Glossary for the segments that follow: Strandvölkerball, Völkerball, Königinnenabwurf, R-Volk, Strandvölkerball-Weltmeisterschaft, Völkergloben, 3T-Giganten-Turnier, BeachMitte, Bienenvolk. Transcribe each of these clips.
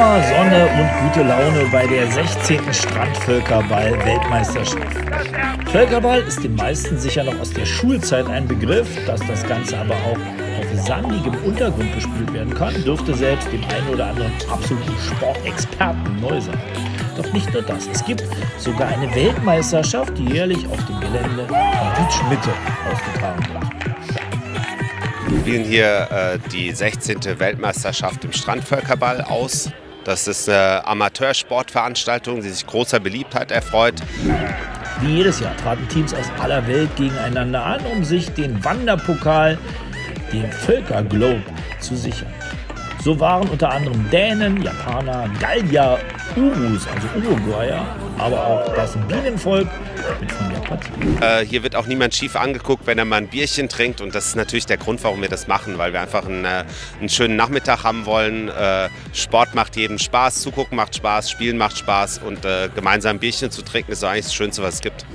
Sommer, Sonne und gute Laune bei der 16. Strandvölkerball-Weltmeisterschaft. Völkerball ist den meisten sicher noch aus der Schulzeit ein Begriff, dass das Ganze aber auch auf sandigem Untergrund gespielt werden kann, dürfte selbst dem einen oder anderen absoluten Sportexperten neu sein. Doch nicht nur das, es gibt sogar eine Weltmeisterschaft, die jährlich auf dem Gelände von BeachMitte ausgetragen wird. Wir spielen hier die 16. Weltmeisterschaft im Strandvölkerball aus. Das ist eine Amateursportveranstaltung, die sich großer Beliebtheit erfreut. Wie jedes Jahr traten Teams aus aller Welt gegeneinander an, um sich den Wanderpokal, den Völkergloben, zu sichern. So waren unter anderem Dänen, Japaner, Gallier, Urus, also Uruguayer, aber auch das Bienenvolk mit von der Partie. Hier wird auch niemand schief angeguckt, wenn er mal ein Bierchen trinkt, und das ist natürlich der Grund, warum wir das machen, weil wir einfach einen schönen Nachmittag haben wollen. Sport macht jedem Spaß, zugucken macht Spaß, spielen macht Spaß, und gemeinsam ein Bierchen zu trinken ist eigentlich das Schönste, was es gibt.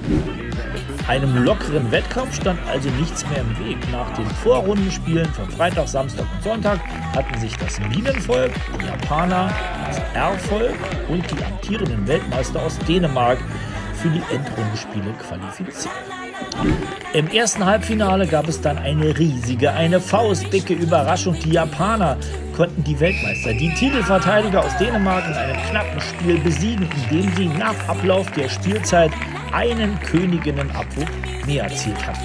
Einem lockeren Wettkampf stand also nichts mehr im Weg. Nach den Vorrundenspielen von Freitag, Samstag und Sonntag hatten sich das Bienenvolk, die Japaner, das R-Volk und die amtierenden Weltmeister aus Dänemark für die Endrundenspiele qualifiziert. Im ersten Halbfinale gab es dann eine riesige, eine faustdicke Überraschung. Die Japaner konnten die Weltmeister, die Titelverteidiger aus Dänemark, in einem knappen Spiel besiegen, indem sie nach Ablauf der Spielzeit einen Königinnenabwurf mehr erzielt hatten.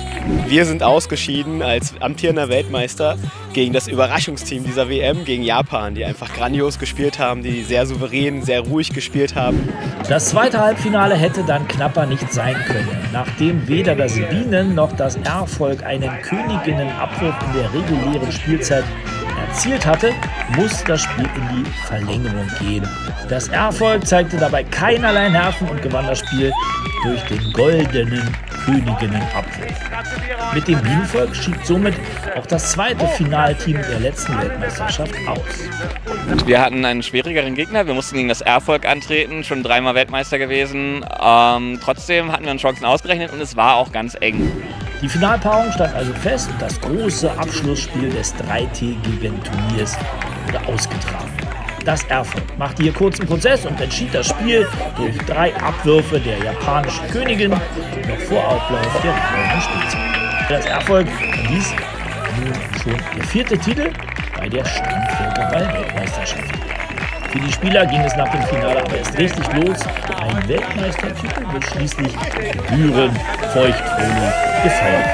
Wir sind ausgeschieden als amtierender Weltmeister gegen das Überraschungsteam dieser WM, gegen Japan, die einfach grandios gespielt haben, die sehr souverän, sehr ruhig gespielt haben. Das zweite Halbfinale hätte dann knapper nicht sein können. Nachdem weder das Bienen- noch das R-Volk einen Königinnenabwurf in der regulären Spielzeit erzielt hatte, muss das Spiel in die Verlängerung gehen. Das R-Volk zeigte dabei keinerlei Nerven und gewann das Spiel durch den goldenen Königinnenabwurf. Mit dem Bienenvolk schied somit auch das zweite Finalteam der letzten Weltmeisterschaft aus. Wir hatten einen schwierigeren Gegner, wir mussten gegen das R-Volk antreten, schon dreimal Weltmeister gewesen. Trotzdem hatten wir Chancen ausgerechnet und es war auch ganz eng. Die Finalpaarung stand also fest und das große Abschlussspiel des 3T-Giganten-Turniers wurde ausgetragen. Das R-Volk machte hier kurzen Prozess und entschied das Spiel durch 3 Abwürfe der japanischen Königin noch vor Ablauf der neuen Spielzeit. Das R-Volk verließ nun schon der 4. Titel bei der Strandvölkerball-Weltmeisterschaft. Für die Spieler ging es nach dem Finale aber erst richtig los. Ein Weltmeistertitel wird schließlich gebührenfeuchtfröhlich gefeiert.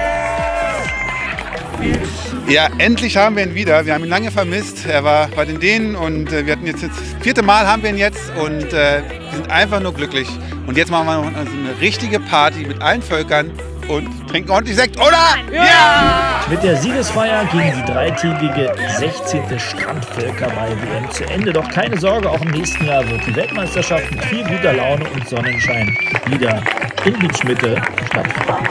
Ja, endlich haben wir ihn wieder. Wir haben ihn lange vermisst. Er war bei den Dänen und wir hatten jetzt das 4. Mal haben wir ihn jetzt und sind einfach nur glücklich. Und jetzt machen wir noch eine richtige Party mit allen Völkern und trinken ordentlich Sekt, oder? Ja! Mit der Siegesfeier ging die dreitägige 16. Strandvölkerball-WM zu Ende. Doch keine Sorge, auch im nächsten Jahr wird die Weltmeisterschaft mit viel guter Laune und Sonnenschein wieder in BeachMitte stattfinden.